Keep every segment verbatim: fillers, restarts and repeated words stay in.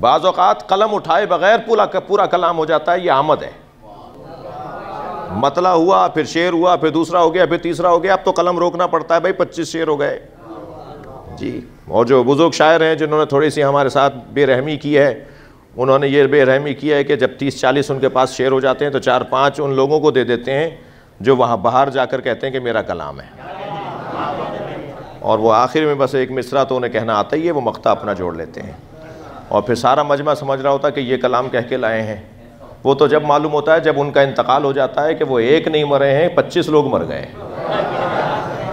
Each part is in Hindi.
बाज़ औक़ात कलम उठाए बगैर पूरा पूरा कलाम हो जाता है, ये आमद है। मतला हुआ, फिर शेर हुआ, फिर दूसरा हो गया, फिर तीसरा हो गया, अब तो कलम रोकना पड़ता है भाई, पच्चीस शेर हो गए जी। और जो बुज़ुर्ग शायर हैं जिन्होंने थोड़ी सी हमारे साथ बेरहमी की है, उन्होंने ये बेरहमी की है कि जब तीस चालीस उनके पास शेर हो जाते हैं तो चार पाँच उन लोगों को दे देते हैं जो वहाँ बाहर जाकर कहते हैं कि मेरा कलाम है, और वो आखिर में बस एक मिसरा तो उन्हें कहना आता ही है, वो मक्ता अपना जोड़ लेते हैं, और फिर सारा मजमा समझ रहा होता है कि ये कलाम कह के लाए हैं। वो तो जब मालूम होता है जब उनका इंतकाल हो जाता है कि वो एक नहीं मरे हैं, पच्चीस लोग मर गए।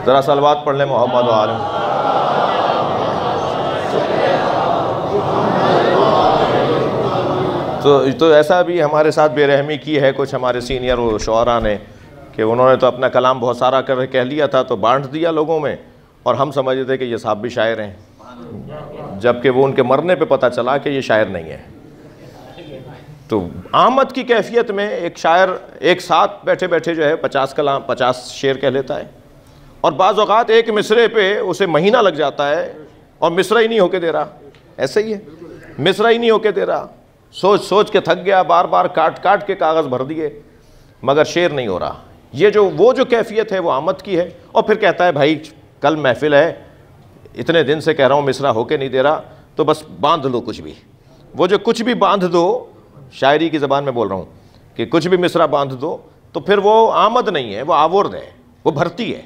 ज़रा सलवात पढ़ लें मोहम्मद वाल। तो तो ऐसा भी हमारे साथ बेरहमी की है कुछ हमारे सीनियर शोरा ने कि उन्होंने तो अपना कलाम बहुत सारा कर कह लिया था, तो बांट दिया लोगों में, और हम समझते थे कि ये साहब भी शायर हैं, जबकि वो उनके मरने पे पता चला कि ये शायर नहीं है। तो आमद की कैफियत में एक शायर एक साथ बैठे बैठे जो है पचास कलाम पचास शेर कह लेता है, और बाज़ औक़ात एक मिसरे पे उसे महीना लग जाता है और मिसरा ही नहीं होके दे रहा। ऐसे ही है, मिसरा ही नहीं होके दे रहा, सोच सोच के थक गया, बार बार काट काट के कागज़ भर दिए मगर शेर नहीं हो रहा। ये जो वो जो कैफियत है वो आमद की है। और फिर कहता है भाई कल महफिल है, इतने दिन से कह रहा हूँ मिसरा होके नहीं दे रहा, तो बस बांध लो कुछ भी। वो जो कुछ भी बांध दो, शायरी की ज़बान में बोल रहा हूँ कि कुछ भी मिसरा बांध दो, तो फिर वो आमद नहीं है, वो आवर्द है, वो भर्ती है।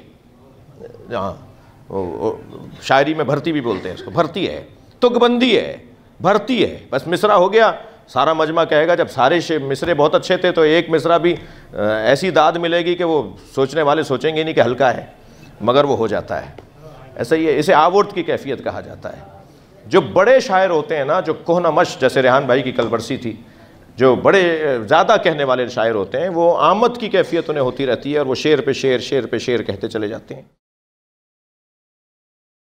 हाँ, शायरी में भर्ती भी बोलते हैं इसको, भर्ती है, तुकबंदी है, भर्ती है। बस मिसरा हो गया, सारा मजमा कहेगा जब सारे मिसरे बहुत अच्छे थे तो एक मिसरा भी ऐसी दाद मिलेगी कि वो सोचने वाले सोचेंगे नहीं कि हल्का है, मगर वो हो जाता है। ऐसा ही है, इसे आवर्त की कैफियत कहा जाता है। जो बड़े शायर होते हैं ना, जो कोहनामश, जैसे रेहान भाई की कलबरसी थी, जो बड़े ज़्यादा कहने वाले शायर होते हैं, वो आमद की कैफियत उन्हें होती रहती है और वो शेर पे शेर शेर पे शेर कहते चले जाते हैं।